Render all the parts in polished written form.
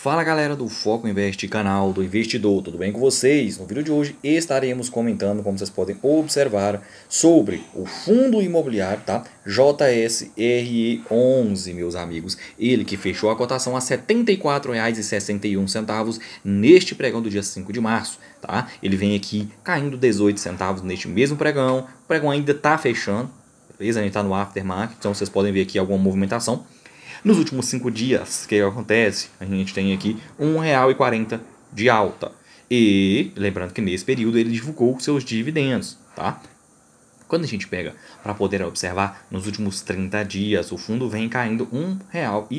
Fala galera do Foco Invest, canal do investidor, tudo bem com vocês? No vídeo de hoje estaremos comentando, como vocês podem observar, sobre o fundo imobiliário, tá? JSRE11, meus amigos. Ele que fechou a cotação a R$ 74,61 neste pregão do dia 5 de março, tá? Ele vem aqui caindo 18 centavos neste mesmo pregão. O pregão ainda tá fechando, beleza? A gente tá no aftermarket, então vocês podem ver aqui alguma movimentação. Nos últimos 5 dias, o que acontece? A gente tem aqui R$ 1,40 de alta. E, lembrando que nesse período ele divulgou seus dividendos, tá? Quando a gente pega para poder observar, nos últimos 30 dias, o fundo vem caindo R$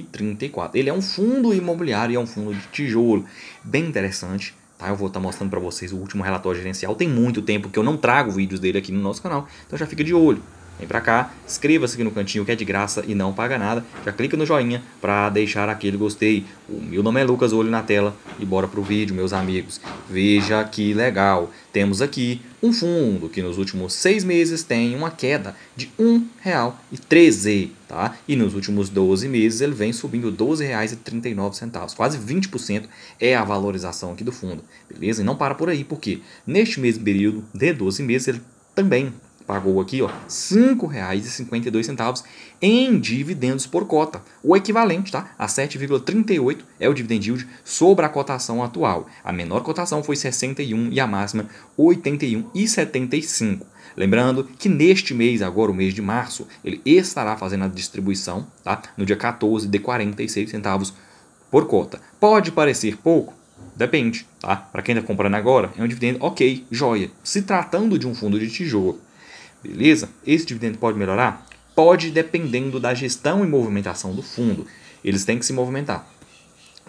1,34. Ele é um fundo imobiliário e é um fundo de tijolo. Bem interessante, tá? Eu vou estar mostrando para vocês o último relatório gerencial. Tem muito tempo que eu não trago vídeos dele aqui no nosso canal, então já fica de olho. Vem pra cá, inscreva-se aqui no cantinho que é de graça e não paga nada. Já clica no joinha para deixar aquele gostei. O meu nome é Lucas, olho na tela e bora pro vídeo, meus amigos. Veja que legal. Temos aqui um fundo que nos últimos 6 meses tem uma queda de R$ 1,13, tá? E nos últimos 12 meses ele vem subindo R$ 12,39. Quase 20% é a valorização aqui do fundo, beleza? E não para por aí, porque neste mesmo período de 12 meses ele também pagou aqui, ó, R$ 5,52 em dividendos por cota, o equivalente, tá, a 7,38 é o dividend yield sobre a cotação atual. A menor cotação foi 61 e a máxima 81,75. Lembrando que neste mês, agora o mês de março, ele estará fazendo a distribuição, tá, no dia 14 de 46 centavos por cota. Pode parecer pouco? Depende, tá? Para quem está comprando agora, é um dividendo ok, joia, se tratando de um fundo de tijolo. Beleza? Esse dividendo pode melhorar? Pode, dependendo da gestão e movimentação do fundo. Eles têm que se movimentar,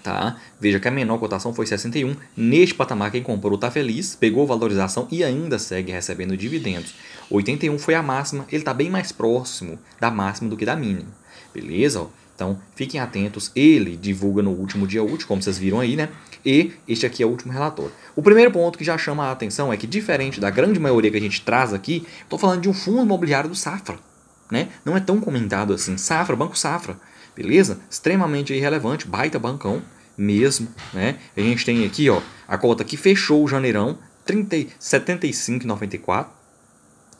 tá? Veja que a menor cotação foi 61. Neste patamar, quem comprou está feliz, pegou valorização e ainda segue recebendo dividendos. 81 foi a máxima, ele está bem mais próximo da máxima do que da mínima. Beleza? Então, fiquem atentos, ele divulga no último dia útil, como vocês viram aí, né? E este aqui é o último relatório. O primeiro ponto que já chama a atenção é que, diferente da grande maioria que a gente traz aqui, estou falando de um fundo imobiliário do Safra, né? Não é tão comentado assim. Safra, Banco Safra, beleza? Extremamente irrelevante, baita bancão mesmo, né? A gente tem aqui, ó, a cota que fechou o janeirão, R$ 75,94.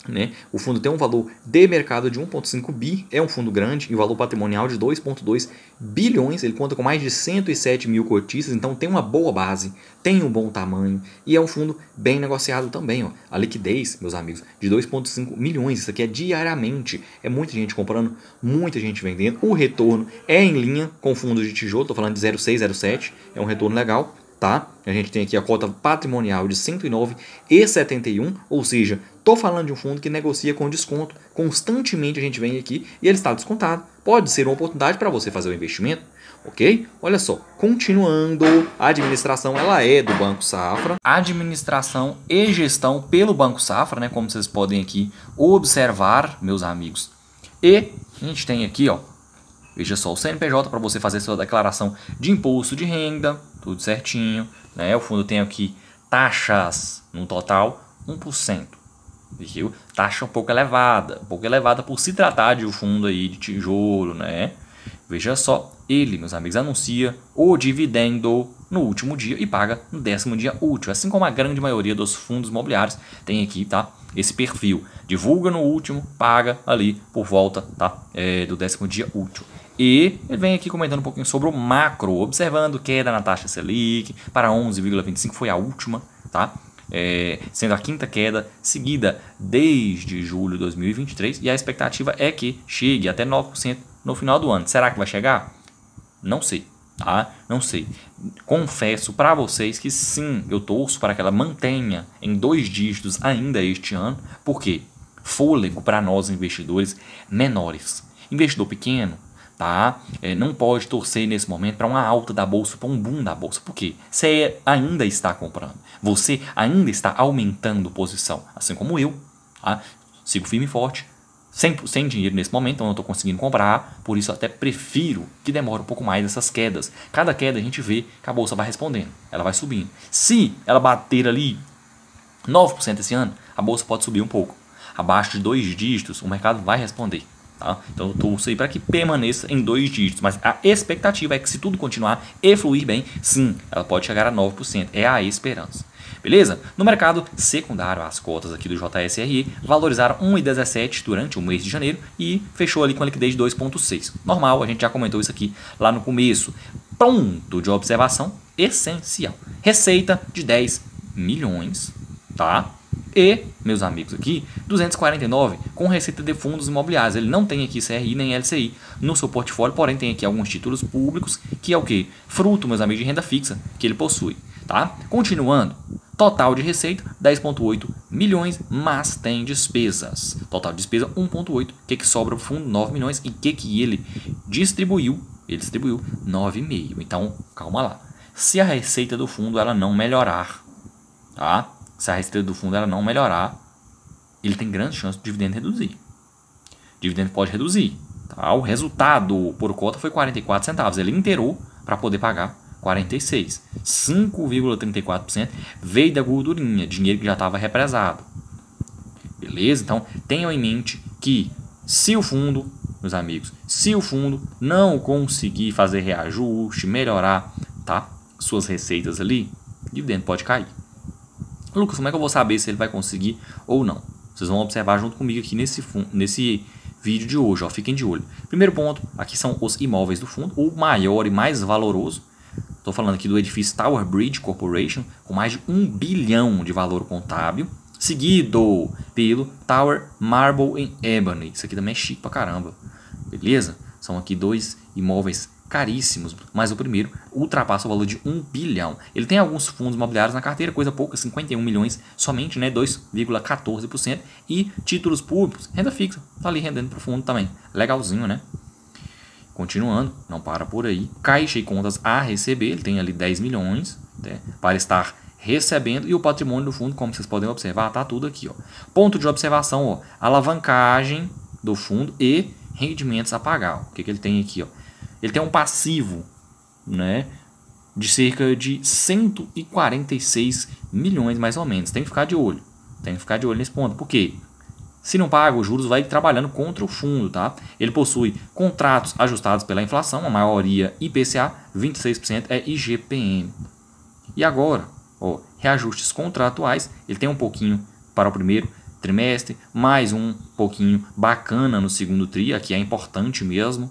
Né? O fundo tem um valor de mercado de 1,5 bi, é um fundo grande e o valor patrimonial de 2,2 bilhões. Ele conta com mais de 107 mil cotistas, então tem uma boa base, tem um bom tamanho e é um fundo bem negociado também. Ó. A liquidez, meus amigos, de 2,5 milhões, isso aqui é diariamente, é muita gente comprando, muita gente vendendo. O retorno é em linha com fundos de tijolo, estou falando de 0,607, é um retorno legal. Tá? A gente tem aqui a cota patrimonial de 109,71, ou seja, estou falando de um fundo que negocia com desconto. Constantemente a gente vem aqui e ele está descontado. Pode ser uma oportunidade para você fazer um investimento, ok? Olha só, continuando, a administração ela é do Banco Safra. Administração e gestão pelo Banco Safra, né? Como vocês podem aqui observar, meus amigos. E a gente tem aqui, ó, veja só, o CNPJ para você fazer sua declaração de imposto de renda. Tudo certinho, né? O fundo tem aqui taxas no total 1%, viu? Taxa um pouco elevada por se tratar de um fundo aí de tijolo, né? Veja só, ele, meus amigos, anuncia o dividendo no último dia e paga no décimo dia útil, assim como a grande maioria dos fundos imobiliários tem aqui, tá? Esse perfil, divulga no último, paga ali por volta, tá? Do décimo dia útil. E ele vem aqui comentando um pouquinho sobre o macro, observando queda na taxa Selic para 11,25, foi a última, tá? Sendo a quinta queda seguida desde julho de 2023 e a expectativa é que chegue até 9% no final do ano. Será que vai chegar? Não sei, tá? Não sei. Confesso para vocês que sim, eu torço para que ela mantenha em 2 dígitos ainda este ano, porque fôlego para nós investidores menores. Investidor pequeno, tá? Não pode torcer nesse momento para uma alta da bolsa, para um boom da bolsa, porque você ainda está comprando, você ainda está aumentando posição, assim como eu, tá? Sigo firme e forte, sem dinheiro nesse momento, então não estou conseguindo comprar, por isso até prefiro que demore um pouco mais essas quedas. Cada queda a gente vê que a bolsa vai respondendo, ela vai subindo. Se ela bater ali 9% esse ano, a bolsa pode subir um pouco. Abaixo de 2 dígitos, o mercado vai responder. Tá? Então eu torço aí para que permaneça em 2 dígitos, mas a expectativa é que se tudo continuar e fluir bem, sim, ela pode chegar a 9%, é a esperança. Beleza? No mercado secundário, as cotas aqui do JSRE valorizaram 1,17 durante o mês de janeiro e fechou ali com a liquidez de 2,6. Normal, a gente já comentou isso aqui lá no começo. Ponto de observação essencial. Receita de 10 milhões, tá? E, meus amigos aqui, 249 com receita de fundos imobiliários. Ele não tem aqui CRI nem LCI no seu portfólio, porém tem aqui alguns títulos públicos, que é o que? Fruto, meus amigos, de renda fixa que ele possui. Tá? Continuando, total de receita 10,8 milhões, mas tem despesas. Total de despesa 1,8, que sobra para o fundo 9 milhões e que ele distribuiu? Ele distribuiu 9,5. Então, calma lá. Se a receita do fundo ela não melhorar, tá? Se a receita do fundo ela não melhorar, ele tem grande chance de dividendo reduzir. Dividendo pode reduzir. Tá? O resultado por cota foi 44 centavos. Ele inteirou para poder pagar 46. 5,34% veio da gordurinha, dinheiro que já estava represado. Beleza? Então, tenham em mente que se o fundo, meus amigos, se o fundo não conseguir fazer reajuste, melhorar, tá? Suas receitas ali, o dividendo pode cair. Lucas, como é que eu vou saber se ele vai conseguir ou não? Vocês vão observar junto comigo aqui nesse vídeo de hoje, ó. Fiquem de olho. Primeiro ponto, aqui são os imóveis do fundo, o maior e mais valoroso. Estou falando aqui do edifício Tower Bridge Corporation, com mais de 1 bilhão de valor contábil, seguido pelo Tower Marble and Ebony. Isso aqui também é chique pra caramba. Beleza? São aqui 2 imóveis caríssimos, mas o primeiro ultrapassa o valor de 1 bilhão. Ele tem alguns fundos imobiliários na carteira, coisa pouca, 51 milhões somente, né? 2,14%. E títulos públicos, renda fixa, tá ali rendendo pro fundo também. Legalzinho, né? Continuando, não para por aí. Caixa e contas a receber, ele tem ali 10 milhões, né, para estar recebendo. E o patrimônio do fundo, como vocês podem observar, está tudo aqui. Ó. Ponto de observação, ó, alavancagem do fundo e rendimentos a pagar. O que, que ele tem aqui? Ó? Ele tem um passivo, né, de cerca de 146 milhões, mais ou menos. Tem que ficar de olho. Tem que ficar de olho nesse ponto. Por quê? Se não paga, os juros vai trabalhando contra o fundo, tá? Ele possui contratos ajustados pela inflação, a maioria IPCA, 26% é IGPM. E agora, ó, reajustes contratuais, ele tem um pouquinho para o primeiro trimestre, mais um pouquinho bacana no segundo tri, que é importante mesmo.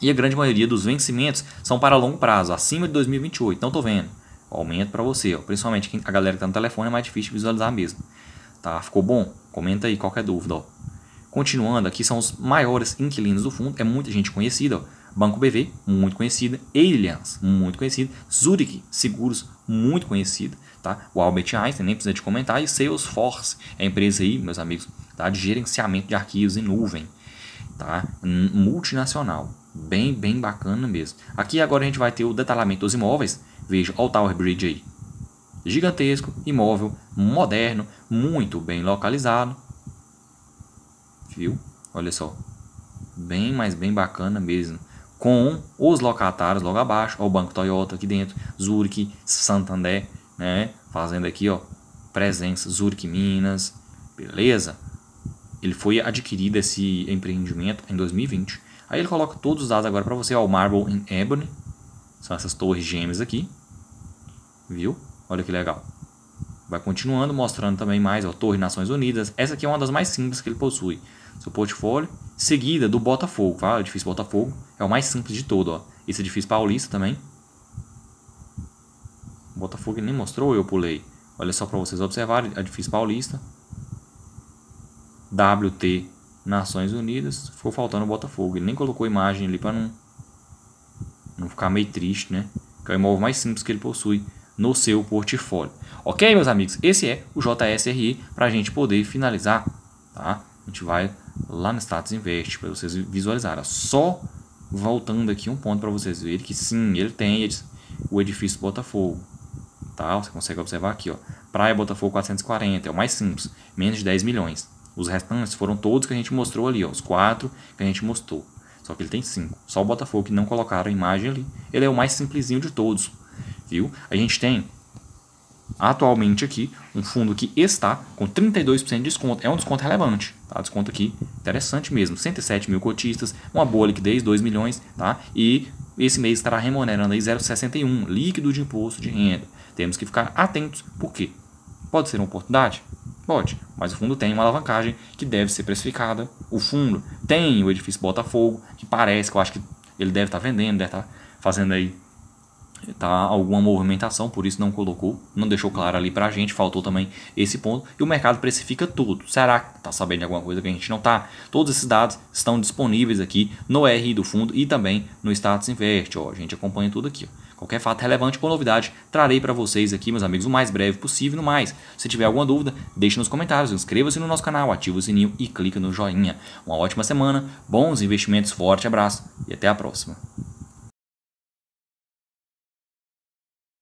E a grande maioria dos vencimentos são para longo prazo, acima de 2028, não tô vendo. Aumento para você, ó, principalmente a galera que está no telefone é mais difícil de visualizar mesmo. Tá, ficou bom? Comenta aí qualquer dúvida. Ó. Continuando, aqui são os maiores inquilinos do fundo. É muita gente conhecida. Ó. Banco BV, muito conhecida. Allianz, muito conhecida. Zurich Seguros, muito conhecida. Tá? O Albert Einstein, nem precisa de comentar. E Salesforce, é a empresa aí, meus amigos, tá? De gerenciamento de arquivos em nuvem. Tá? Multinacional. Bem, bem bacana mesmo. Aqui agora a gente vai ter o detalhamento dos imóveis. Veja, olha o Tower Bridge aí. Gigantesco, imóvel, moderno, muito bem localizado. Viu? Olha só. Bem, mas bem bacana mesmo. Com os locatários logo abaixo. Ó, o Banco Toyota aqui dentro. Zurich, Santander, né? Fazendo aqui, ó. Presença, Zurich Minas. Beleza? Ele foi adquirido esse empreendimento em 2020. Aí ele coloca todos os dados agora para você. Ó, o Marble and Ebony. São essas torres gêmeas aqui. Viu? Olha que legal. Vai continuando, mostrando também mais, ó, Torre Nações Unidas. Essa aqui é uma das mais simples que ele possui. Seu portfólio. Seguida do Botafogo, tá? O edifício Botafogo é o mais simples de todo, ó. Esse edifício Paulista também. O Botafogo nem mostrou, eu pulei. Olha só para vocês observarem, edifício Paulista. WT Nações Unidas. Ficou faltando o Botafogo. Ele nem colocou imagem ali para não ficar meio triste, né? Que é o imóvel mais simples que ele possui no seu portfólio. Ok, meus amigos? Esse é o JSRE para a gente poder finalizar, tá? A gente vai lá no Status Invest para vocês visualizarem. Só voltando aqui um ponto para vocês verem que sim, ele tem o edifício Botafogo, tá? Você consegue observar aqui, ó. Praia Botafogo 440, é o mais simples, menos de 10 milhões. Os restantes foram todos que a gente mostrou ali, ó, os 4 que a gente mostrou. Só que ele tem 5. Só o Botafogo que não colocaram a imagem ali. Ele é o mais simplesinho de todos. Viu? A gente tem atualmente aqui, um fundo que está com 32% de desconto. É um desconto relevante, tá? Desconto aqui interessante mesmo. 107 mil cotistas, uma boa liquidez, 2 milhões, tá? E esse mês estará remunerando aí 0,61 líquido de imposto de renda. Temos que ficar atentos, por quê? Pode ser uma oportunidade? Pode, mas o fundo tem uma alavancagem que deve ser precificada. O fundo tem o Edifício Botafogo, que parece que eu acho que ele deve estar vendendo, deve estar fazendo aí alguma movimentação, por isso não colocou, não deixou claro ali pra gente, faltou também esse ponto. E o mercado precifica tudo. Será que tá sabendo de alguma coisa que a gente não tá? Todos esses dados estão disponíveis aqui no RI do fundo e também no Status Invest. Ó, a gente acompanha tudo aqui. Ó. Qualquer fato relevante ou novidade, trarei para vocês aqui, meus amigos, o mais breve possível. No mais, se tiver alguma dúvida, deixe nos comentários, inscreva-se no nosso canal, ativa o sininho e clica no joinha. Uma ótima semana, bons investimentos, forte abraço e até a próxima.